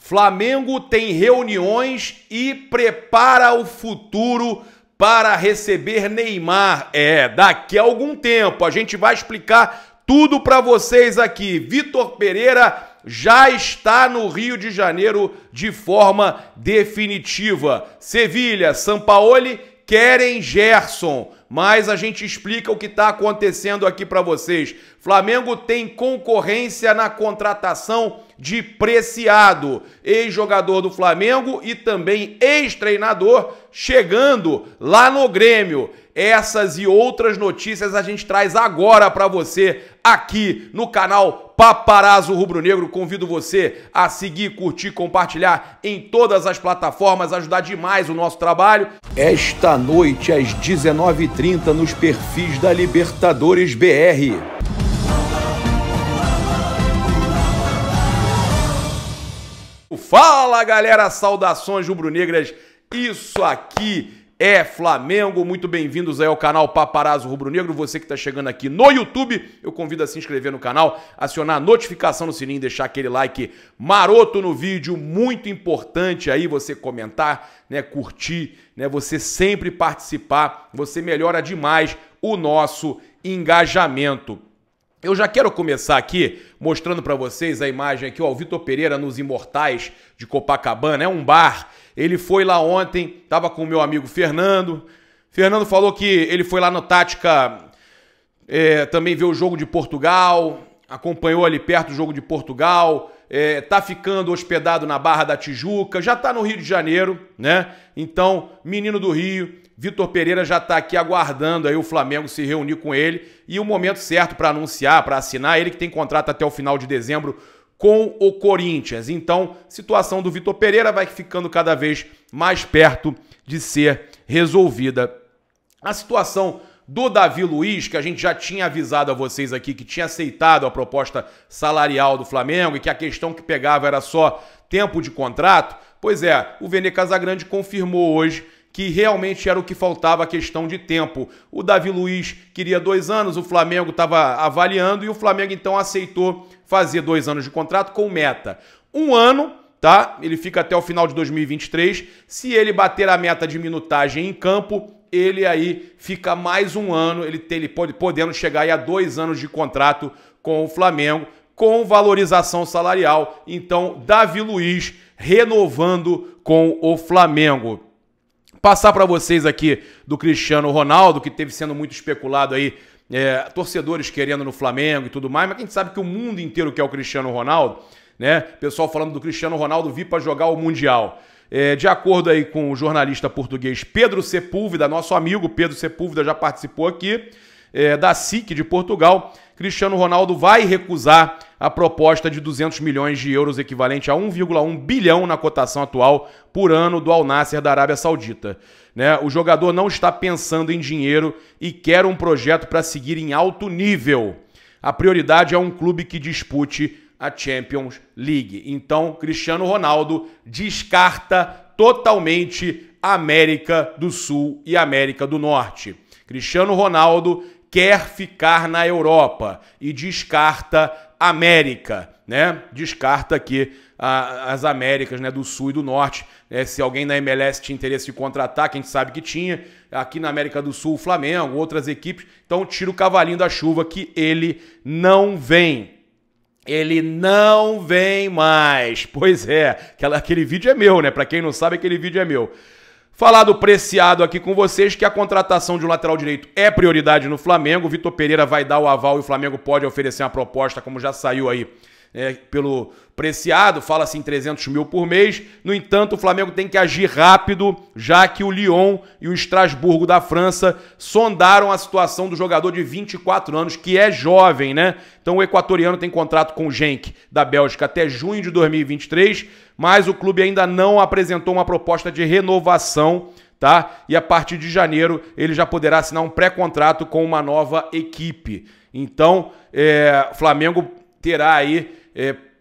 Flamengo tem reuniões e prepara o futuro para receber Neymar. É, daqui a algum tempo a gente vai explicar tudo para vocês aqui. Vitor Pereira já está no Rio de Janeiro de forma definitiva. Sevilla, Sampaoli querem Gerson, mas a gente explica o que está acontecendo aqui para vocês. Flamengo tem concorrência na contratação de Preciado, ex-jogador do Flamengo e também ex-treinador, chegando lá no Grêmio. Essas e outras notícias a gente traz agora para você aqui no canal Paparazzo Rubro Negro. Convido você a seguir, curtir, compartilhar em todas as plataformas, ajudar demais o nosso trabalho. Esta noite às 19h30 nos perfis da Libertadores BR. Fala, galera, saudações rubro-negras, isso aqui é Flamengo, muito bem-vindos aí ao canal Paparazzo Rubro Negro. Você que está chegando aqui no YouTube, eu convido a se inscrever no canal, acionar a notificação no sininho, deixar aquele like maroto no vídeo, muito importante aí você comentar, né, curtir, né, você sempre participar, você melhora demais o nosso engajamento. Eu já quero começar aqui mostrando para vocês a imagem aqui, ó, o Vitor Pereira nos Imortais de Copacabana, é um bar. Ele foi lá ontem, tava com o meu amigo Fernando. Fernando falou que ele foi lá no Tática, também ver o jogo de Portugal, acompanhou ali perto o jogo de Portugal, tá ficando hospedado na Barra da Tijuca, já tá no Rio de Janeiro, né? Então, menino do Rio, Vitor Pereira já está aqui aguardando aí o Flamengo se reunir com ele e o momento certo para anunciar, para assinar. Ele que tem contrato até o final de dezembro com o Corinthians. Então, situação do Vitor Pereira vai ficando cada vez mais perto de ser resolvida. A situação do Davi Luiz, que a gente já tinha avisado a vocês aqui, que tinha aceitado a proposta salarial do Flamengo e que a questão que pegava era só tempo de contrato. Pois é, o Venê Casagrande confirmou hoje que realmente era o que faltava, a questão de tempo. O Davi Luiz queria 2 anos, o Flamengo estava avaliando e o Flamengo então aceitou fazer 2 anos de contrato com meta. 1 ano, tá? Ele fica até o final de 2023. Se ele bater a meta de minutagem em campo, ele aí fica mais 1 ano, ele pode, podendo chegar aí a 2 anos de contrato com o Flamengo, com valorização salarial. Então, Davi Luiz renovando com o Flamengo. Passar para vocês aqui do Cristiano Ronaldo, que teve sendo muito especulado aí, torcedores querendo no Flamengo e tudo mais, mas a gente sabe que o mundo inteiro quer o Cristiano Ronaldo, né? Pessoal falando do Cristiano Ronaldo vir para jogar o Mundial. De acordo aí com o jornalista português Pedro Sepúlveda, nosso amigo Pedro Sepúlveda já participou aqui, da SIC de Portugal, Cristiano Ronaldo vai recusar a proposta de 200 milhões de euros, equivalente a 1,1 bilhão na cotação atual por ano do Al Nassr da Arábia Saudita. Né? O jogador não está pensando em dinheiro e quer um projeto para seguir em alto nível. A prioridade é um clube que dispute a Champions League. Então, Cristiano Ronaldo descarta totalmente a América do Sul e a América do Norte. Cristiano Ronaldo quer ficar na Europa e descarta América, né? Descarta aqui as Américas, né, do Sul e do Norte. Se alguém na MLS tinha interesse de contratar, que a gente sabe que tinha, aqui na América do Sul, o Flamengo, outras equipes, então tira o cavalinho da chuva que ele não vem. Ele não vem mais. Pois é, aquele vídeo é meu, né? Para quem não sabe, aquele vídeo é meu. Falar do Preciado aqui com vocês, que a contratação de um lateral direito é prioridade no Flamengo. O Vitor Pereira vai dar o aval e o Flamengo pode oferecer uma proposta, como já saiu aí, pelo Preciado. Fala-se em 300 mil por mês. No entanto, o Flamengo tem que agir rápido, já que o Lyon e o Estrasburgo da França sondaram a situação do jogador de 24 anos, que é jovem, né? Então o equatoriano tem contrato com o Genk da Bélgica até junho de 2023, mas o clube ainda não apresentou uma proposta de renovação, tá? E a partir de janeiro ele já poderá assinar um pré-contrato com uma nova equipe. Então, o Flamengo terá aí,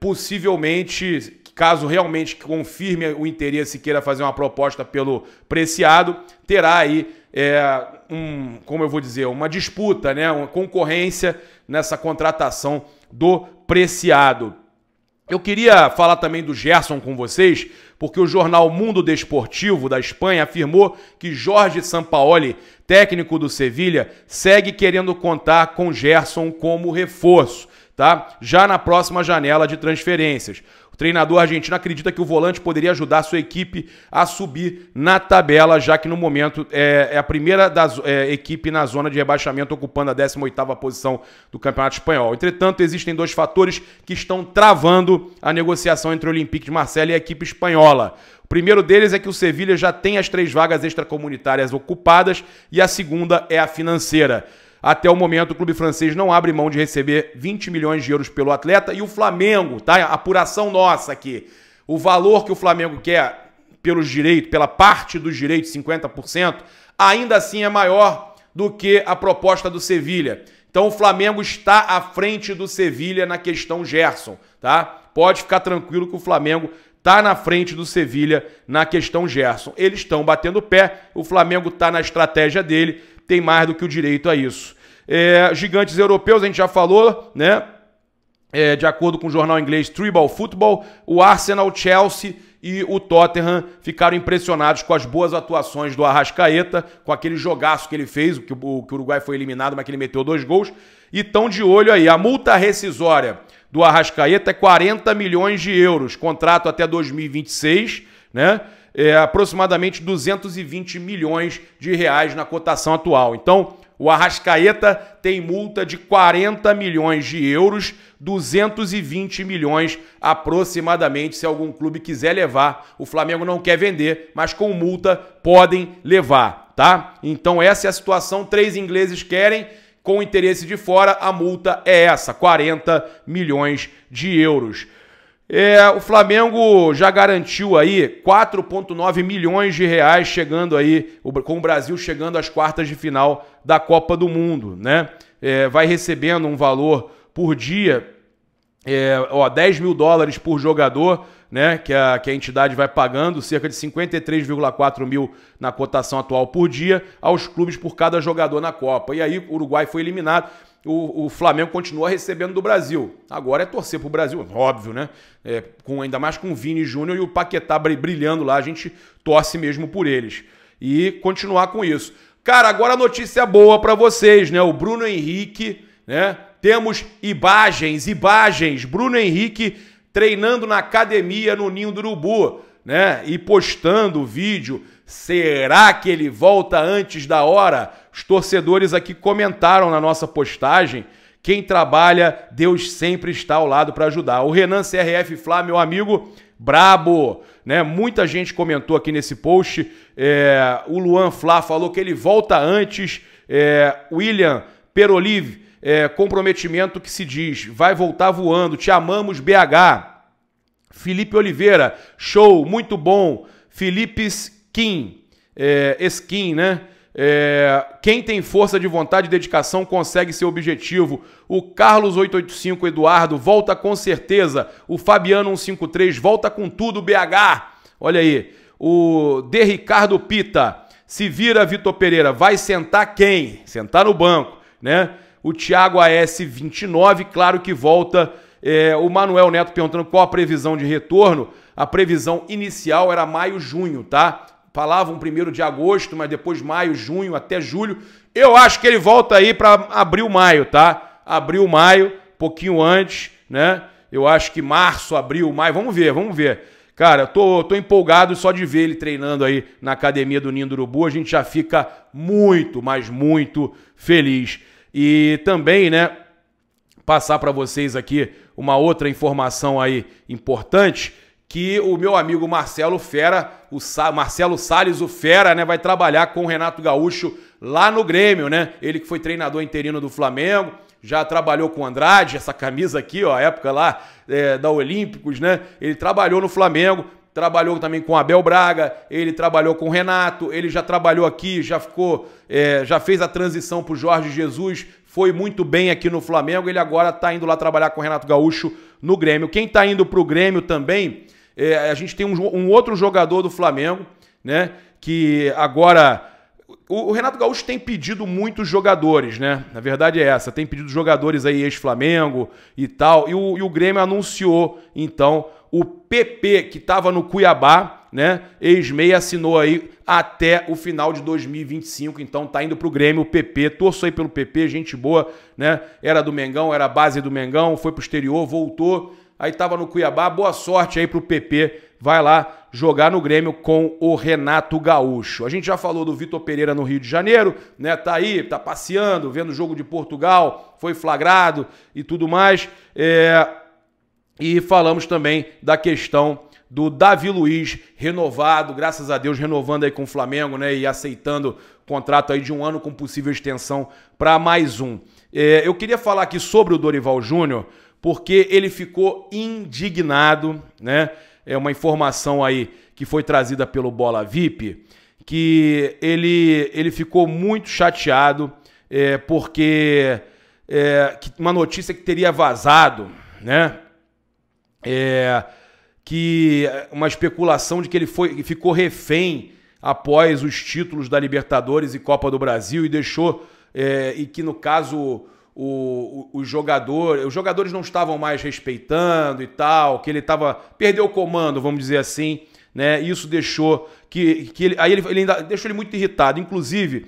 possivelmente, caso realmente confirme o interesse e queira fazer uma proposta pelo Preciado, terá aí, como eu vou dizer, uma disputa, né? Uma concorrência nessa contratação do Preciado. Eu queria falar também do Gerson com vocês, porque o jornal Mundo Desportivo da Espanha afirmou que Jorge Sampaoli, técnico do Sevilla, segue querendo contar com Gerson como reforço, tá? Já na próxima janela de transferências. O treinador argentino acredita que o volante poderia ajudar sua equipe a subir na tabela, já que no momento é a primeira equipe na zona de rebaixamento, ocupando a 18ª posição do Campeonato Espanhol. Entretanto, existem dois fatores que estão travando a negociação entre o Olympique de Marselha e a equipe espanhola. O primeiro deles é que o Sevilla já tem as 3 vagas extracomunitárias ocupadas e a segunda é a financeira. Até o momento, o clube francês não abre mão de receber 20 milhões de euros pelo atleta. E o Flamengo, tá? Apuração nossa aqui. O valor que o Flamengo quer pelos direitos, pela parte dos direitos, 50%, ainda assim é maior do que a proposta do Sevilla. Então o Flamengo está à frente do Sevilla na questão Gerson, tá? Pode ficar tranquilo que o Flamengo está na frente do Sevilla na questão Gerson. Eles estão batendo o pé, o Flamengo está na estratégia dele, tem mais do que o direito a isso. Gigantes europeus, a gente já falou, né? De acordo com o jornal inglês Tribal Football, o Arsenal, Chelsea e o Tottenham ficaram impressionados com as boas atuações do Arrascaeta, com aquele jogaço que ele fez, que o Uruguai foi eliminado, mas que ele meteu 2 gols, e estão de olho aí. A multa rescisória do Arrascaeta é 40 milhões de euros, contrato até 2026, né? Aproximadamente 220 milhões de reais na cotação atual. Então, o Arrascaeta tem multa de 40 milhões de euros, 220 milhões aproximadamente, se algum clube quiser levar. O Flamengo não quer vender, mas com multa podem levar, tá? Então, essa é a situação. 3 ingleses querem, com interesse de fora, a multa é essa, 40 milhões de euros. O Flamengo já garantiu aí 4,9 milhões de reais, chegando aí, com o Brasil chegando às quartas de final da Copa do Mundo, né? Vai recebendo um valor por dia, 10 mil dólares por jogador, né? Que a entidade vai pagando, cerca de 53,4 mil na cotação atual por dia, aos clubes por cada jogador na Copa. E aí o Uruguai foi eliminado. O Flamengo continua recebendo do Brasil. Agora é torcer pro Brasil, óbvio, né? Ainda mais com o Vini Júnior e o Paquetá brilhando lá, a gente torce mesmo por eles. E continuar com isso. Cara, agora a notícia boa para vocês, né? O Bruno Henrique, né? Temos imagens. Bruno Henrique treinando na academia no Ninho do Urubu, né? E postando o vídeo. Será que ele volta antes da hora? Os torcedores aqui comentaram na nossa postagem. Quem trabalha, Deus sempre está ao lado para ajudar. O Renan CRF Flá, meu amigo, brabo, né? Muita gente comentou aqui nesse post. O Luan Flá falou que ele volta antes. William Perolive, comprometimento que se diz, vai voltar voando. Te amamos, BH. Felipe Oliveira, show, muito bom. Felipe Skin, né? Quem tem força de vontade e dedicação consegue seu objetivo. O Carlos 885 Eduardo volta com certeza. O Fabiano 153 volta com tudo, BH. Olha aí. O De Ricardo Pita, se vira, Vitor Pereira, vai sentar quem? Sentar no banco, né? O Thiago AS 29, claro que volta. O Manuel Neto perguntando qual a previsão de retorno. A previsão inicial era maio, junho, tá? Falavam 1º de agosto, mas depois maio, junho, até julho. Eu acho que ele volta aí para abril, maio, tá? Abril, maio, pouquinho antes, né? Eu acho que março, abril, maio, vamos ver. Cara, eu tô empolgado só de ver ele treinando aí na academia do Ninho do Urubu. A gente já fica muito, mas muito feliz. E também, né, passar para vocês aqui uma outra informação aí importante, que o meu amigo Marcelo Fera, Marcelo Salles, o Fera, né, vai trabalhar com o Renato Gaúcho lá no Grêmio, né? Ele que foi treinador interino do Flamengo, já trabalhou com o Andrade, essa camisa aqui, ó, época lá da Olímpicos, né? Ele trabalhou no Flamengo, trabalhou também com Abel Braga, ele trabalhou com o Renato, ele já trabalhou aqui, já fez a transição para o Jorge Jesus, foi muito bem aqui no Flamengo, ele agora está indo lá trabalhar com o Renato Gaúcho no Grêmio. Quem está indo para o Grêmio também, a gente tem um outro jogador do Flamengo, né, que agora O Renato Gaúcho tem pedido muitos jogadores, né? Na verdade é essa. Tem pedido jogadores aí, ex-Flamengo e tal. E o Grêmio anunciou, então, o Pepe, que estava no Cuiabá, né? Ex-meia, assinou aí até o final de 2025. Então tá indo pro Grêmio o Pepe. Torço aí pelo Pepe, gente boa, né? Era do Mengão, era a base do Mengão, foi pro exterior, voltou. Aí tava no Cuiabá. Boa sorte aí pro Pepe. Vai lá jogar no Grêmio com o Renato Gaúcho. A gente já falou do Vitor Pereira no Rio de Janeiro, né? Tá aí, tá passeando, vendo o jogo de Portugal, foi flagrado e tudo mais. E falamos também da questão do Davi Luiz renovado, graças a Deus, renovando aí com o Flamengo, né? E aceitando contrato aí de 1 ano com possível extensão para mais 1. Eu queria falar aqui sobre o Dorival Júnior, porque ele ficou indignado, né? É uma informação aí que foi trazida pelo Bola VIP, que ele ficou muito chateado porque uma notícia que teria vazado, né? Que uma especulação de que ele ficou refém após os títulos da Libertadores e Copa do Brasil e deixou e que no caso os jogadores não estavam mais respeitando e tal, que ele perdeu o comando, vamos dizer assim, né? Isso deixou ele ainda deixou ele muito irritado. Inclusive,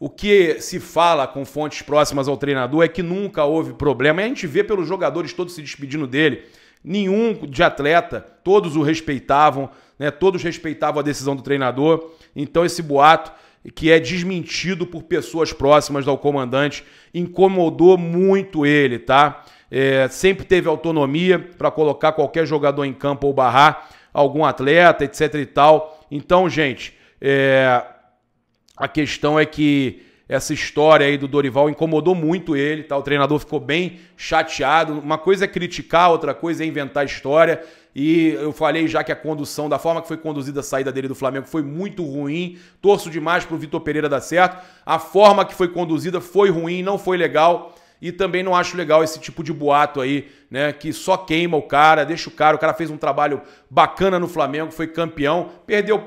o que se fala com fontes próximas ao treinador é que nunca houve problema. E a gente vê pelos jogadores todos se despedindo dele, nenhum de atleta, todos o respeitavam, né? Todos respeitavam a decisão do treinador. Então esse boato, que é desmentido por pessoas próximas ao comandante, incomodou muito ele, tá? Sempre teve autonomia para colocar qualquer jogador em campo ou barrar algum atleta, etc e tal. Então, gente, a questão é que essa história aí do Dorival incomodou muito ele, tá? O treinador ficou bem chateado. Uma coisa é criticar, outra coisa é inventar história. E eu falei já que a condução, da forma que foi conduzida a saída dele do Flamengo, foi muito ruim. Torço demais pro Vitor Pereira dar certo. A forma que foi conduzida foi ruim, não foi legal. E também não acho legal esse tipo de boato aí, né? Que só queima o cara, deixa o cara. O cara fez um trabalho bacana no Flamengo, foi campeão.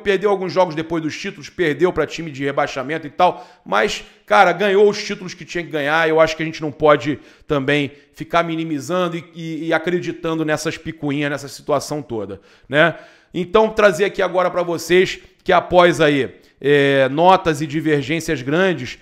Perdeu alguns jogos depois dos títulos, perdeu para time de rebaixamento e tal. Mas, cara, ganhou os títulos que tinha que ganhar. Eu acho que a gente não pode também ficar minimizando e acreditando nessas picuinhas, nessa situação toda, né? Então, trazer aqui agora para vocês que após aí notas e divergências grandes,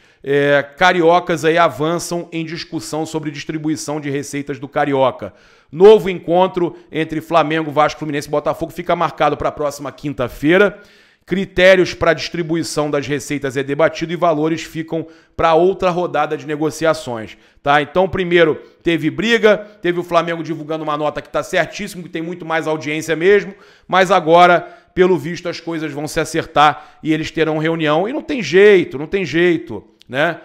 cariocas aí avançam em discussão sobre distribuição de receitas do Carioca. Novo encontro entre Flamengo, Vasco, Fluminense e Botafogo fica marcado para a próxima quinta-feira. Critérios para distribuição das receitas é debatido e valores ficam para outra rodada de negociações, tá? Então, primeiro, teve briga, teve o Flamengo divulgando uma nota que está certíssimo, que tem muito mais audiência mesmo, mas agora, pelo visto, as coisas vão se acertar e eles terão reunião. E não tem jeito, não tem jeito, né?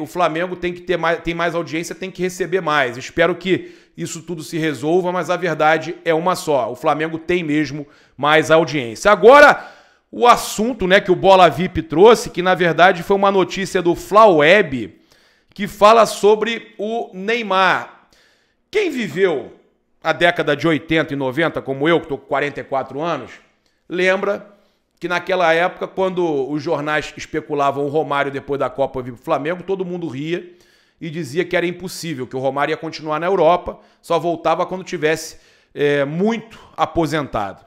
O Flamengo tem que ter mais, tem mais audiência, tem que receber mais. Espero que isso tudo se resolva, mas a verdade é uma só. O Flamengo tem mesmo mais audiência. Agora, o assunto, né, que o Bola VIP trouxe, que na verdade foi uma notícia do FlaWeb, que fala sobre o Neymar. Quem viveu a década de 80 e 90, como eu, que estou com 44 anos, lembra que naquela época, quando os jornais especulavam o Romário depois da Copa vir para o Flamengo, todo mundo ria e dizia que era impossível, que o Romário ia continuar na Europa, só voltava quando tivesse muito aposentado.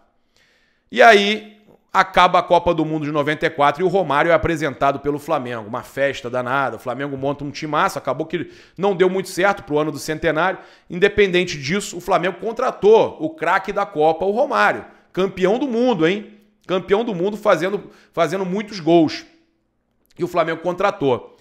E aí acaba a Copa do Mundo de 94 e o Romário é apresentado pelo Flamengo, uma festa danada, o Flamengo monta um timaço, acabou que não deu muito certo para o ano do centenário. Independente disso, o Flamengo contratou o craque da Copa, o Romário, campeão do mundo, hein? Campeão do mundo, fazendo muitos gols. E o Flamengo contratou.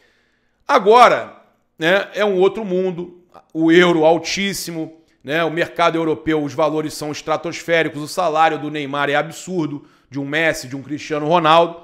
Agora, né, é um outro mundo, o euro altíssimo, né, o mercado europeu, os valores são estratosféricos, o salário do Neymar é absurdo, de um Messi, de um Cristiano Ronaldo.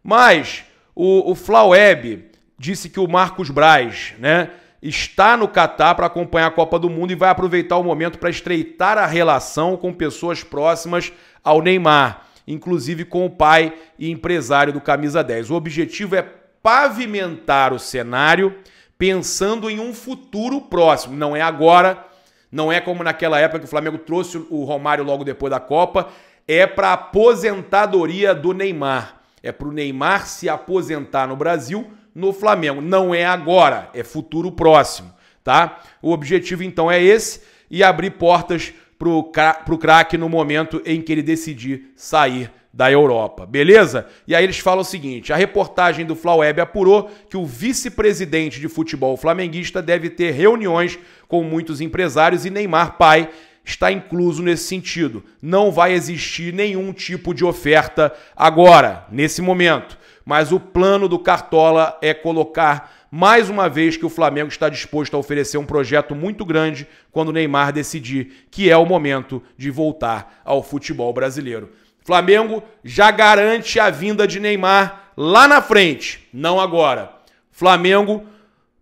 Mas o FlaWeb disse que o Marcos Braz, né, está no Catar para acompanhar a Copa do Mundo e vai aproveitar o momento para estreitar a relação com pessoas próximas ao Neymar, inclusive com o pai e empresário do Camisa 10. O objetivo é pavimentar o cenário pensando em um futuro próximo. Não é agora, não é como naquela época que o Flamengo trouxe o Romário logo depois da Copa, é para a aposentadoria do Neymar. é para o Neymar se aposentar no Brasil, no Flamengo. Não é agora, é futuro próximo, tá? O objetivo, então, é esse e abrir portas para o craque no momento em que ele decidir sair da Europa, beleza? E aí eles falam o seguinte, a reportagem do FlaWeb apurou que o vice-presidente de futebol flamenguista deve ter reuniões com muitos empresários e Neymar pai está incluso nesse sentido. Não vai existir nenhum tipo de oferta agora, nesse momento, mas o plano do Cartola é colocar mais uma vez que o Flamengo está disposto a oferecer um projeto muito grande quando o Neymar decidir que é o momento de voltar ao futebol brasileiro. Flamengo já garante a vinda de Neymar lá na frente, não agora. Flamengo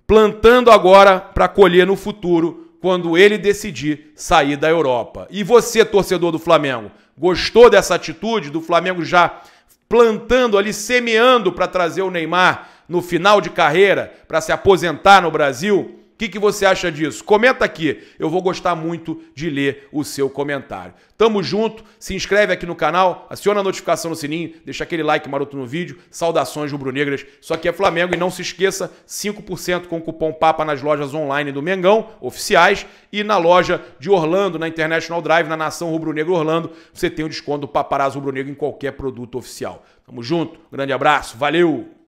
plantando agora para colher no futuro, quando ele decidir sair da Europa. E você, torcedor do Flamengo, gostou dessa atitude do Flamengo já plantando ali, semeando para trazer o Neymar no final de carreira, para se aposentar no Brasil? O que você acha disso? Comenta aqui, eu vou gostar muito de ler o seu comentário. Tamo junto, se inscreve aqui no canal, aciona a notificação no sininho, deixa aquele like maroto no vídeo, saudações rubro-negras, isso aqui é Flamengo e não se esqueça, 5% com o cupom PAPA nas lojas online do Mengão, oficiais, e na loja de Orlando, na International Drive, na Nação Rubro-Negro Orlando, você tem o desconto do Paparazzo Rubro Negro em qualquer produto oficial. Tamo junto, grande abraço, valeu!